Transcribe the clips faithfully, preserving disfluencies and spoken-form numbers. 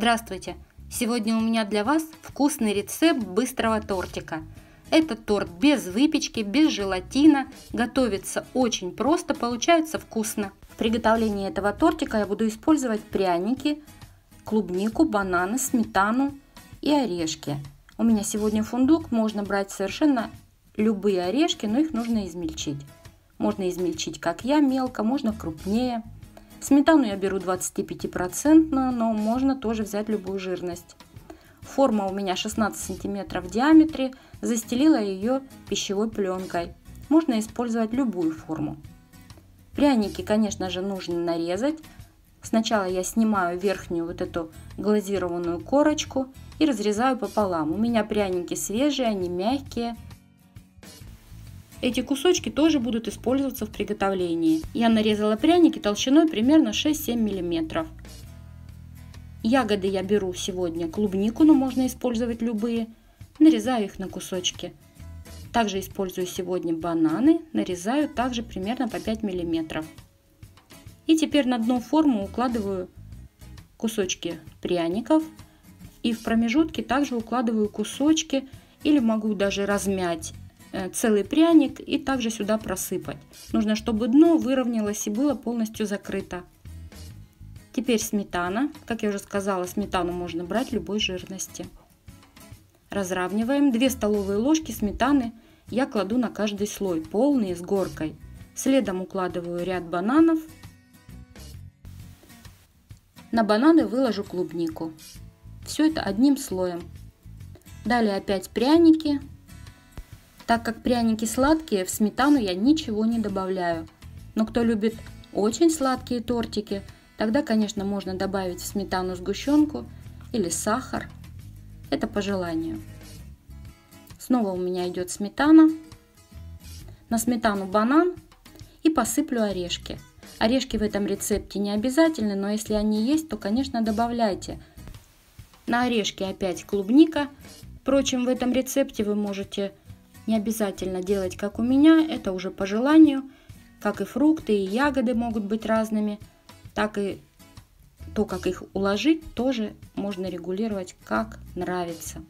Здравствуйте! Сегодня у меня для вас вкусный рецепт быстрого тортика. Этот торт без выпечки, без желатина, готовится очень просто, получается вкусно. В приготовлении этого тортика я буду использовать пряники, клубнику, бананы, сметану и орешки. У меня сегодня фундук, можно брать совершенно любые орешки, но их нужно измельчить. Можно измельчить, как я, мелко, можно крупнее. Сметану я беру двадцатипятипроцентную, но можно тоже взять любую жирность. Форма у меня шестнадцать сантиметров в диаметре, застелила ее пищевой пленкой. Можно использовать любую форму. Пряники, конечно же, нужно нарезать. Сначала я снимаю верхнюю вот эту глазированную корочку и разрезаю пополам. У меня пряники свежие, они мягкие. Эти кусочки тоже будут использоваться в приготовлении. Я нарезала пряники толщиной примерно шесть-семь миллиметров. Ягоды я беру сегодня клубнику, но можно использовать любые. Нарезаю их на кусочки. Также использую сегодня бананы. Нарезаю также примерно по пять миллиметров. И теперь на дно формы укладываю кусочки пряников. И в промежутке также укладываю кусочки, или могу даже размять целый пряник и также сюда просыпать. Нужно, чтобы дно выровнялось и было полностью закрыто. Теперь сметана. Как я уже сказала, сметану можно брать любой жирности. Разравниваем. две столовые ложки сметаны я кладу на каждый слой, полный, с горкой. Следом укладываю ряд бананов. На бананы выложу клубнику. Все это одним слоем. Далее опять пряники. Так как пряники сладкие, в сметану я ничего не добавляю. Но кто любит очень сладкие тортики, тогда, конечно, можно добавить в сметану сгущенку или сахар. Это по желанию. Снова у меня идет сметана. На сметану банан и посыплю орешки. Орешки в этом рецепте не обязательны, но если они есть, то, конечно, добавляйте. На орешки опять клубника. Впрочем, в этом рецепте вы можете не обязательно делать, как у меня, это уже по желанию, как и фрукты, и ягоды могут быть разными, так и то, как их уложить, тоже можно регулировать, как нравится.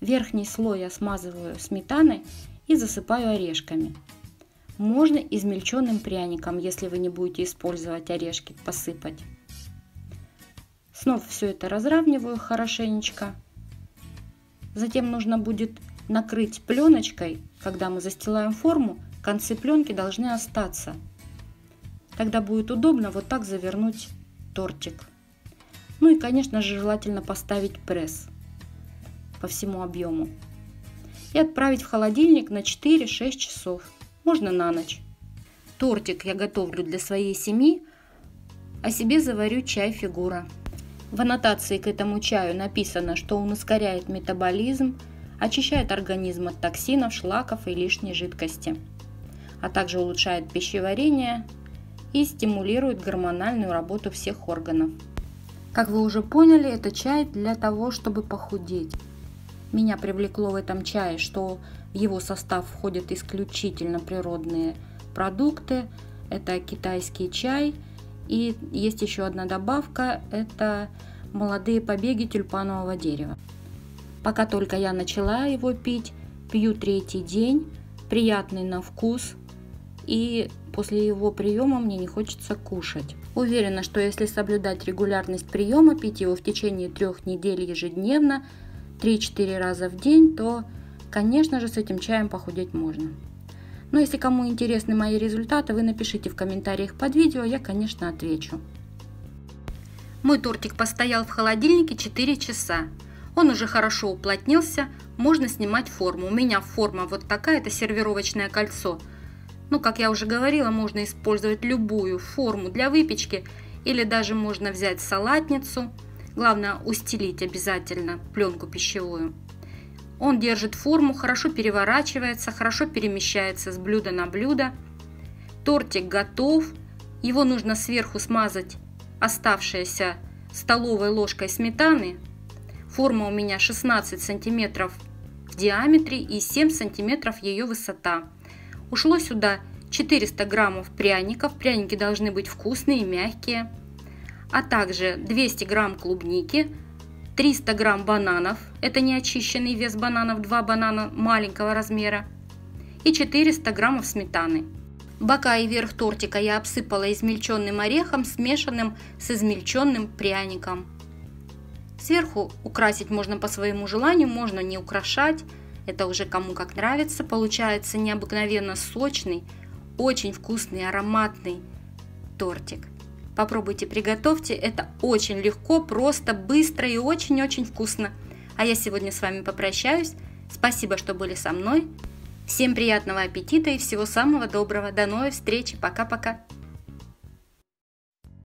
Верхний слой я смазываю сметаной и засыпаю орешками. Можно измельченным пряником, если вы не будете использовать орешки, посыпать. Снова все это разравниваю хорошенечко. Затем нужно будет накрыть пленочкой, когда мы застилаем форму, концы пленки должны остаться. Тогда будет удобно вот так завернуть тортик. Ну и, конечно же, желательно поставить пресс по всему объему. И отправить в холодильник на четыре-шесть часов, можно на ночь. Тортик я готовлю для своей семьи, а себе заварю чай «Фигура». В аннотации к этому чаю написано, что он ускоряет метаболизм, очищает организм от токсинов, шлаков и лишней жидкости, а также улучшает пищеварение и стимулирует гормональную работу всех органов. Как вы уже поняли, это чай для того, чтобы похудеть. Меня привлекло в этом чае, что в его состав входят исключительно природные продукты. Это китайский чай, и есть еще одна добавка, это молодые побеги тюльпанового дерева. Пока только я начала его пить, пью третий день, приятный на вкус, и после его приема мне не хочется кушать. Уверена, что если соблюдать регулярность приема, пить его в течение трех недель ежедневно, три-четыре раза в день, то, конечно же, с этим чаем похудеть можно. Но если кому интересны мои результаты, вы напишите в комментариях под видео, я, конечно, отвечу. Мой тортик постоял в холодильнике четыре часа. Он уже хорошо уплотнился, можно снимать форму. У меня форма вот такая, это сервировочное кольцо. Ну, как я уже говорила, можно использовать любую форму для выпечки или даже можно взять салатницу. Главное, устелить обязательно пленку пищевую. Он держит форму, хорошо переворачивается, хорошо перемещается с блюда на блюдо. Тортик готов. Его нужно сверху смазать оставшейся столовой ложкой сметаны. Форма у меня шестнадцать сантиметров в диаметре и семь сантиметров ее высота. Ушло сюда четыреста граммов пряников. Пряники должны быть вкусные и мягкие. а также двести грамм клубники, триста грамм бананов, это неочищенный вес бананов, два банана маленького размера, и четыреста граммов сметаны. Бока и верх тортика я обсыпала измельченным орехом, смешанным с измельченным пряником. Сверху украсить можно по своему желанию, можно не украшать, это уже кому как нравится. Получается необыкновенно сочный, очень вкусный, ароматный тортик. Попробуйте, приготовьте, это очень легко, просто, быстро и очень-очень вкусно. А я сегодня с вами попрощаюсь, спасибо, что были со мной. Всем приятного аппетита и всего самого доброго. До новой встречи. Пока-пока.